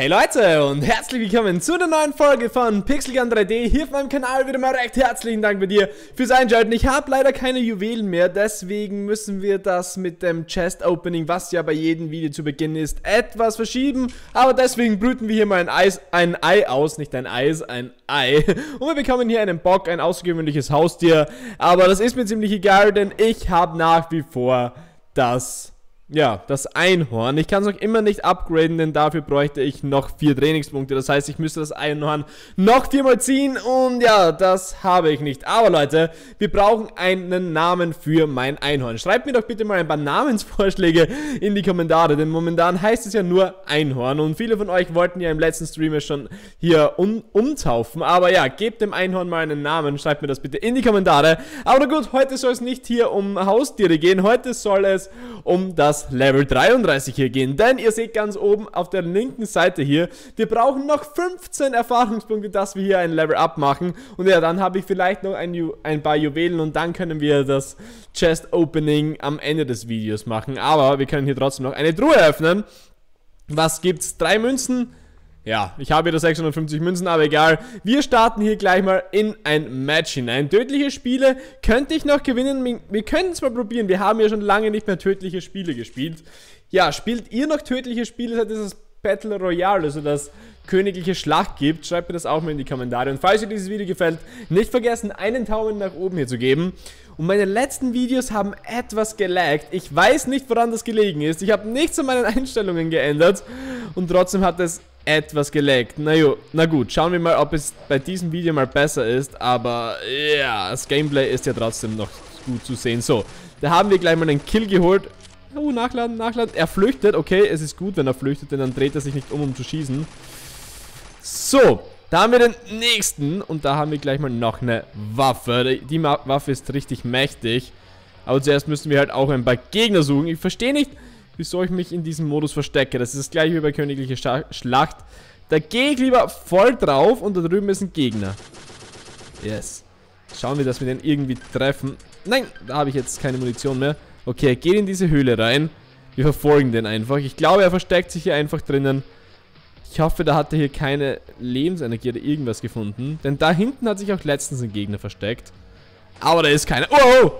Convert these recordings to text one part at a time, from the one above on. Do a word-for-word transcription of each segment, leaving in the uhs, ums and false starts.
Hey Leute und herzlich willkommen zu einer neuen Folge von Pixel Gun drei D hier auf meinem Kanal. Wieder mal recht herzlichen Dank bei dir fürs Einschalten. Ich habe leider keine Juwelen mehr, deswegen müssen wir das mit dem Chest Opening, was ja bei jedem Video zu Beginn ist, etwas verschieben. Aber deswegen brüten wir hier mal ein, Eis, ein Ei aus, nicht ein Eis, ein Ei. Und wir bekommen hier einen Bock, ein außergewöhnliches Haustier. Aber das ist mir ziemlich egal, denn ich habe nach wie vor das... Ja, das Einhorn. Ich kann es noch immer nicht upgraden, denn dafür bräuchte ich noch vier Trainingspunkte. Das heißt, ich müsste das Einhorn noch viermal ziehen und ja, das habe ich nicht. Aber Leute, wir brauchen einen Namen für mein Einhorn. Schreibt mir doch bitte mal ein paar Namensvorschläge in die Kommentare, denn momentan heißt es ja nur Einhorn. Und viele von euch wollten ja im letzten Stream schon hier um, umtaufen. Aber ja, gebt dem Einhorn mal einen Namen. Schreibt mir das bitte in die Kommentare. Aber gut, heute soll es nicht hier um Haustiere gehen. Heute soll es um das Level dreiunddreißig hier gehen, denn ihr seht ganz oben auf der linken Seite hier, wir brauchen noch fünfzehn Erfahrungspunkte, dass wir hier ein Level Up machen und ja, dann habe ich vielleicht noch ein, Ju ein paar Juwelen und dann können wir das Chest Opening am Ende des Videos machen, aber wir können hier trotzdem noch eine Truhe öffnen. Was gibt's? Drei Münzen? Ja, ich habe wieder sechshundertfünfzig Münzen, aber egal. Wir starten hier gleich mal in ein Match hinein. Tödliche Spiele könnte ich noch gewinnen. Wir können es mal probieren. Wir haben ja schon lange nicht mehr tödliche Spiele gespielt. Ja, spielt ihr noch tödliche Spiele, seit es das Battle Royale, also das königliche Schlacht gibt? Schreibt mir das auch mal in die Kommentare. Und falls euch dieses Video gefällt, nicht vergessen, einen Daumen nach oben hier zu geben. Und meine letzten Videos haben etwas gelaggt. Ich weiß nicht, woran das gelegen ist. Ich habe nichts an meinen Einstellungen geändert. Und trotzdem hat es etwas gelaggt. Na, jo, na gut, schauen wir mal, ob es bei diesem Video mal besser ist. Aber ja, das Gameplay ist ja trotzdem noch gut zu sehen. So, da haben wir gleich mal einen Kill geholt. Oh, nachladen, nachladen. Er flüchtet. Okay, es ist gut, wenn er flüchtet, denn dann dreht er sich nicht um, um zu schießen. So, da haben wir den nächsten. Und da haben wir gleich mal noch eine Waffe. Die Waffe ist richtig mächtig. Aber zuerst müssen wir halt auch ein paar Gegner suchen. Ich verstehe nicht, wieso ich mich in diesem Modus verstecke. Das ist das gleiche wie bei königlicher Scha Schlacht. Da gehe ich lieber voll drauf und da drüben ist ein Gegner. Yes. Schauen wir, dass wir den irgendwie treffen. Nein, da habe ich jetzt keine Munition mehr. Okay, er geht in diese Höhle rein. Wir verfolgen den einfach. Ich glaube, er versteckt sich hier einfach drinnen. Ich hoffe, da hat er hier keine Lebensenergie oder irgendwas gefunden. Denn da hinten hat sich auch letztens ein Gegner versteckt. Aber da ist keiner. Oh, oh!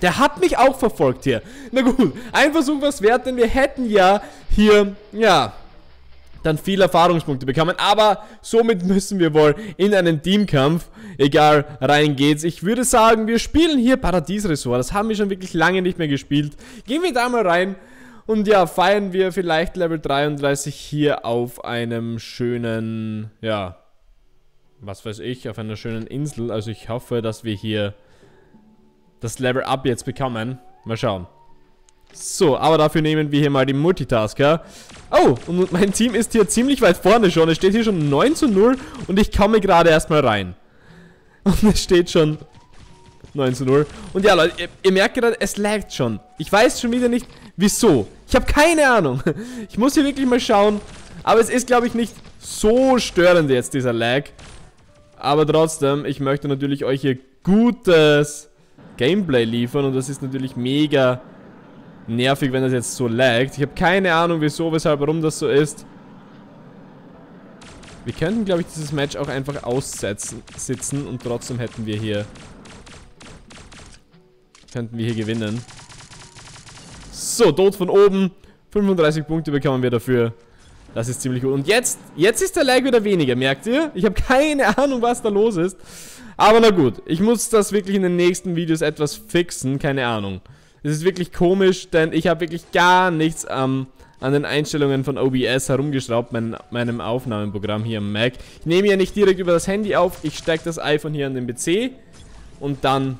Der hat mich auch verfolgt hier. Na gut, ein Versuch war es wert, denn wir hätten ja hier, ja, dann viele Erfahrungspunkte bekommen. Aber somit müssen wir wohl in einen Teamkampf, egal, rein geht's. Ich würde sagen, wir spielen hier Paradiesresort. Das haben wir schon wirklich lange nicht mehr gespielt. Gehen wir da mal rein und ja, feiern wir vielleicht Level dreiunddreißig hier auf einem schönen, ja, was weiß ich, auf einer schönen Insel. Also ich hoffe, dass wir hier das Level Up jetzt bekommen. Mal schauen. So, aber dafür nehmen wir hier mal die Multitasker. Oh, und mein Team ist hier ziemlich weit vorne schon. Es steht hier schon neun zu null und ich komme gerade erstmal rein. Und es steht schon neun zu null. Und ja, Leute, ihr, ihr merkt gerade, es laggt schon. Ich weiß schon wieder nicht, wieso. Ich habe keine Ahnung. Ich muss hier wirklich mal schauen. Aber es ist, glaube ich, nicht so störend jetzt, dieser Lag. Aber trotzdem, ich möchte natürlich euch hier gutes Gameplay liefern und das ist natürlich mega nervig, wenn das jetzt so laggt. Ich habe keine Ahnung, wieso, weshalb, warum das so ist. Wir könnten, glaube ich, dieses Match auch einfach aussetzen sitzen und trotzdem hätten wir hier könnten wir hier gewinnen. So, tot von oben. fünfunddreißig Punkte bekommen wir dafür. Das ist ziemlich gut. Und jetzt, jetzt ist der Lag wieder weniger, merkt ihr? Ich habe keine Ahnung, was da los ist. Aber na gut, ich muss das wirklich in den nächsten Videos etwas fixen, keine Ahnung. Es ist wirklich komisch, denn ich habe wirklich gar nichts ähm, an den Einstellungen von O B S herumgeschraubt, mein, meinem Aufnahmeprogramm hier am Mac. Ich nehme ja nicht direkt über das Handy auf, ich stecke das iPhone hier an den P C und dann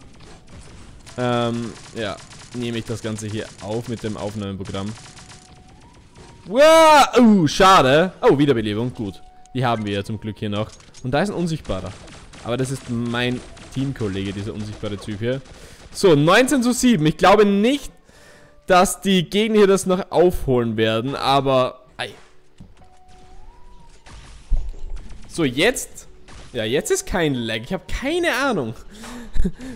ähm, ja, nehme ich das Ganze hier auf mit dem Aufnahmeprogramm. Wow, uh, schade. Oh, Wiederbelebung, gut. Die haben wir ja zum Glück hier noch. Und da ist ein Unsichtbarer. Aber das ist mein Teamkollege, dieser unsichtbare Typ hier. So, neunzehn zu sieben. Ich glaube nicht, dass die Gegner hier das noch aufholen werden, aber... Ei. So, jetzt... Ja, jetzt ist kein Lag. Ich habe keine Ahnung.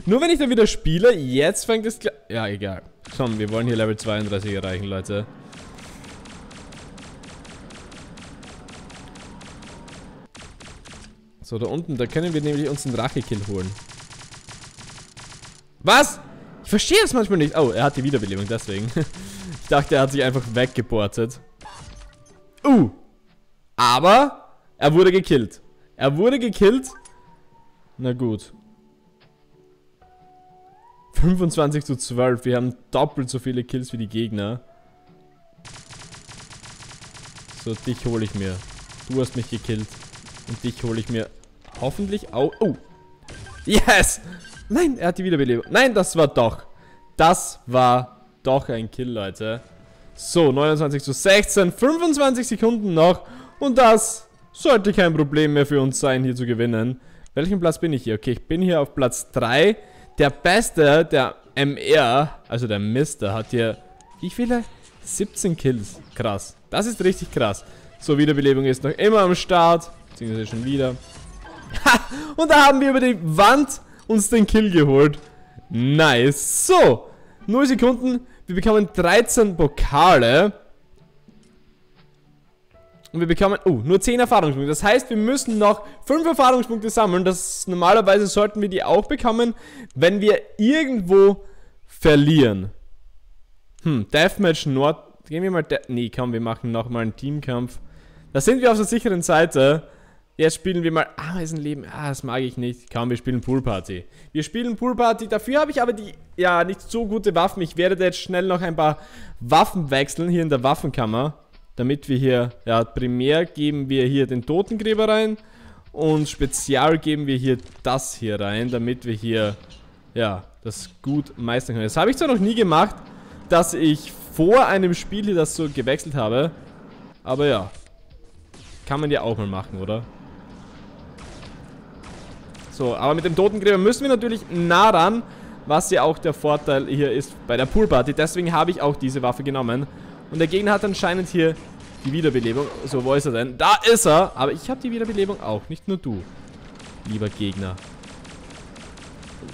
Nur wenn ich dann wieder spiele, jetzt fängt es... Ja, egal. Komm, wir wollen hier Level zweiunddreißig erreichen, Leute. So, da unten, da können wir nämlich uns einen Rache-Kill holen. Was? Ich verstehe das manchmal nicht. Oh, er hat die Wiederbelebung, deswegen. Ich dachte, er hat sich einfach weggeportet. Uh. Aber er wurde gekillt. Er wurde gekillt. Na gut. fünfundzwanzig zu zwölf. Wir haben doppelt so viele Kills wie die Gegner. So, dich hole ich mir. Du hast mich gekillt. Und dich hole ich mir hoffentlich auch. Oh. Yes! Nein, er hat die Wiederbelebung. Nein, das war doch. Das war doch ein Kill, Leute. So, neunundzwanzig zu sechzehn. fünfundzwanzig Sekunden noch. Und das sollte kein Problem mehr für uns sein, hier zu gewinnen. Welchen Platz bin ich hier? Okay, ich bin hier auf Platz drei. Der Beste, der M R, also der Mister, hat hier, wie viele? siebzehn Kills. Krass. Das ist richtig krass. So, Wiederbelebung ist noch immer am Start. Beziehungsweise schon wieder. Ha! Und da haben wir über die Wand uns den Kill geholt. Nice. So, null Sekunden. Wir bekommen dreizehn Pokale. Und wir bekommen, oh, nur zehn Erfahrungspunkte. Das heißt, wir müssen noch fünf Erfahrungspunkte sammeln. Das normalerweise sollten wir die auch bekommen, wenn wir irgendwo verlieren. Hm, Deathmatch Nord. Gehen wir mal, De nee, komm, wir machen nochmal einen Teamkampf. Da sind wir auf der sicheren Seite. Jetzt spielen wir mal Ameisenleben. Ah, das mag ich nicht. Komm, wir spielen Poolparty. Wir spielen Poolparty. Dafür habe ich aber die, ja, nicht so gute Waffen. Ich werde jetzt schnell noch ein paar Waffen wechseln hier in der Waffenkammer. Damit wir hier, ja, primär geben wir hier den Totengräber rein. Und spezial geben wir hier das hier rein, damit wir hier, ja, das gut meistern können. Das habe ich zwar noch nie gemacht, dass ich vor einem Spiel hier das so gewechselt habe. Aber ja, kann man ja auch mal machen, oder? So, aber mit dem Totengräber müssen wir natürlich nah ran, was ja auch der Vorteil hier ist bei der Poolparty. Deswegen habe ich auch diese Waffe genommen. Und der Gegner hat anscheinend hier die Wiederbelebung. So, wo ist er denn? Da ist er! Aber ich habe die Wiederbelebung auch, nicht nur du, lieber Gegner.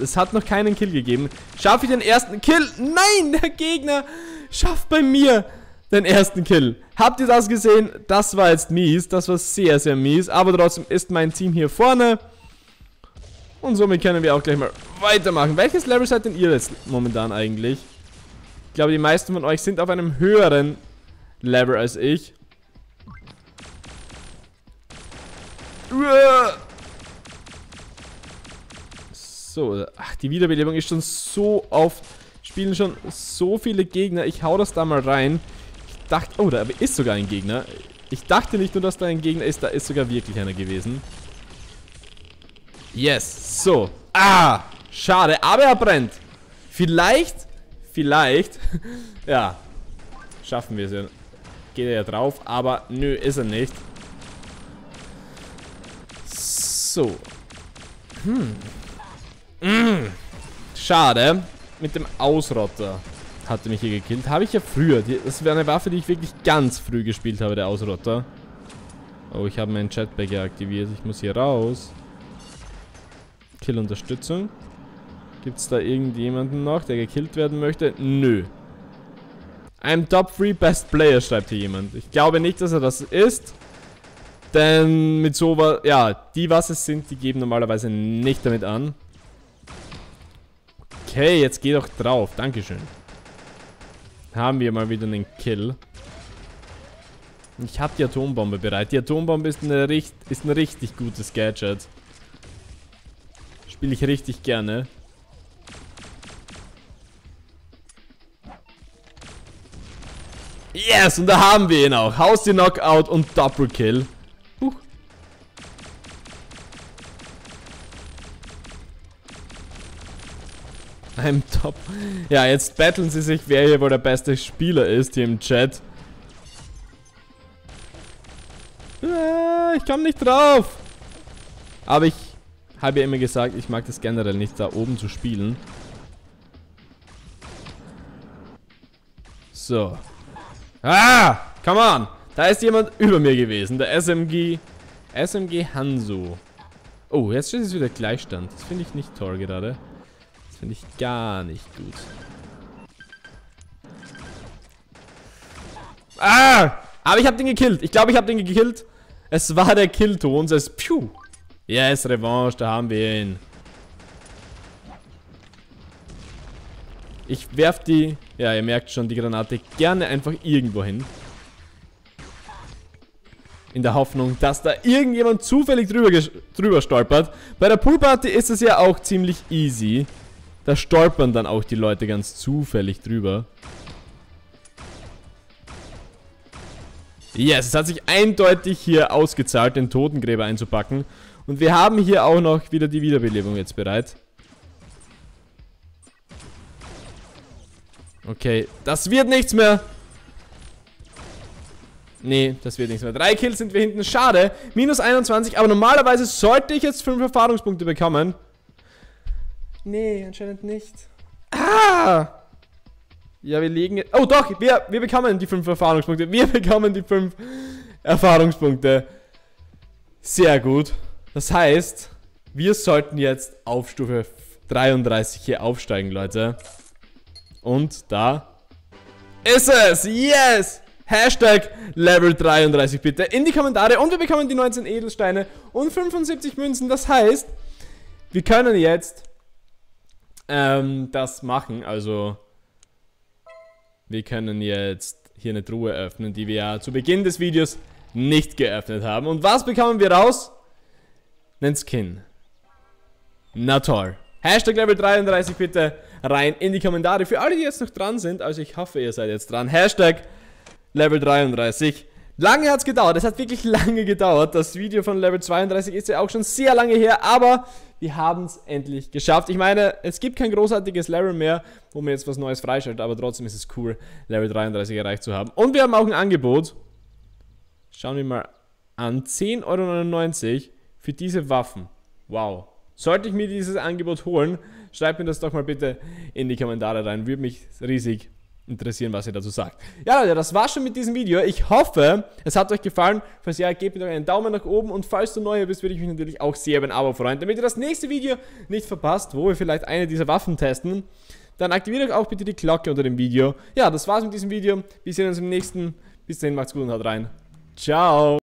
Es hat noch keinen Kill gegeben. Schaffe ich den ersten Kill? Nein, der Gegner schafft bei mir den ersten Kill. Habt ihr das gesehen? Das war jetzt mies. Das war sehr, sehr mies. Aber trotzdem ist mein Team hier vorne. Und somit können wir auch gleich mal weitermachen. Welches Level seid denn ihr jetzt momentan eigentlich? Ich glaube, die meisten von euch sind auf einem höheren Level als ich. So, ach, die Wiederbelebung ist schon so oft. Spielen schon so viele Gegner. Ich hau das da mal rein. Ich dachte, oh, da ist sogar ein Gegner. Ich dachte nicht nur, dass da ein Gegner ist, da ist sogar wirklich einer gewesen. Yes, so. Ah, schade, aber er brennt. Vielleicht... Vielleicht, ja, schaffen wir es ja. Geht er ja drauf, aber nö, ist er nicht. So. Hm. Mm. Schade. Mit dem Ausrotter hatte mich hier gekillt. Habe ich ja früher. Das wäre eine Waffe, die ich wirklich ganz früh gespielt habe, der Ausrotter. Oh, ich habe meinen Jetbagger aktiviert. Ich muss hier raus. Kill-Unterstützung. Gibt es da irgendjemanden noch, der gekillt werden möchte? Nö. I'm Top drei Best Player, schreibt hier jemand. Ich glaube nicht, dass er das ist. Denn mit sowas... Ja, die, was es sind, die geben normalerweise nicht damit an. Okay, jetzt geh doch drauf. Dankeschön. Haben wir mal wieder einen Kill. Ich habe die Atombombe bereit. Die Atombombe ist, eine, ist ein richtig gutes Gadget. Spiele ich richtig gerne. Yes, und da haben wir ihn auch. Haus die Knockout und Doppelkill. Huch. I'm top. Ja, jetzt battlen sie sich, wer hier wohl der beste Spieler ist, hier im Chat. Äh, ich komme nicht drauf. Aber ich habe ja immer gesagt, ich mag das generell nicht, da oben zu spielen. So. Ah, come on. Da ist jemand über mir gewesen. Der S M G. S M G Hanzo. Oh, jetzt steht es wieder Gleichstand. Das finde ich nicht toll gerade. Das finde ich gar nicht gut. Ah! Aber ich habe den gekillt. Ich glaube, ich habe den gekillt. Es war der Killton. Es ist Piu. Yes, Revanche, da haben wir ihn. Ich werf die, ja, ihr merkt schon, die Granate gerne einfach irgendwo hin. In der Hoffnung, dass da irgendjemand zufällig drüber, drüber stolpert. Bei der Poolparty ist es ja auch ziemlich easy. Da stolpern dann auch die Leute ganz zufällig drüber. Yes, es hat sich eindeutig hier ausgezahlt, den Totengräber einzupacken. Und wir haben hier auch noch wieder die Wiederbelebung jetzt bereit. Okay, das wird nichts mehr. Nee, das wird nichts mehr. Drei Kills sind wir hinten. Schade. Minus einundzwanzig. Aber normalerweise sollte ich jetzt fünf Erfahrungspunkte bekommen. Nee, anscheinend nicht. Ah! Ja, wir legen jetzt... Oh doch, wir, wir bekommen die fünf Erfahrungspunkte. Wir bekommen die fünf Erfahrungspunkte. Sehr gut. Das heißt, wir sollten jetzt auf Stufe dreiunddreißig hier aufsteigen, Leute. Und da ist es. Yes! Hashtag Level dreiunddreißig bitte in die Kommentare. Und wir bekommen die neunzehn Edelsteine und fünfundsiebzig Münzen. Das heißt, wir können jetzt ähm, das machen. Also, wir können jetzt hier eine Truhe öffnen, die wir ja zu Beginn des Videos nicht geöffnet haben. Und was bekommen wir raus? Einen Skin. Na toll. Hashtag Level dreiunddreißig bitte rein in die Kommentare. Für alle, die jetzt noch dran sind, also ich hoffe, ihr seid jetzt dran. Hashtag Level dreiunddreißig. Lange hat es gedauert. Es hat wirklich lange gedauert. Das Video von Level zweiunddreißig ist ja auch schon sehr lange her, aber wir haben es endlich geschafft. Ich meine, es gibt kein großartiges Level mehr, wo man jetzt was Neues freischaltet, aber trotzdem ist es cool, Level dreiunddreißig erreicht zu haben. Und wir haben auch ein Angebot. Schauen wir mal an. zehn Euro neunundneunzig für diese Waffen. Wow. Sollte ich mir dieses Angebot holen, schreibt mir das doch mal bitte in die Kommentare rein. Würde mich riesig interessieren, was ihr dazu sagt. Ja Leute, das war's schon mit diesem Video. Ich hoffe, es hat euch gefallen. Falls ja, gebt mir doch einen Daumen nach oben. Und falls du neu hier bist, würde ich mich natürlich auch sehr über ein Abo freuen. Damit ihr das nächste Video nicht verpasst, wo wir vielleicht eine dieser Waffen testen, dann aktiviert euch auch bitte die Glocke unter dem Video. Ja, das war's mit diesem Video. Wir sehen uns im nächsten. Bis dahin, macht's gut und haut rein. Ciao.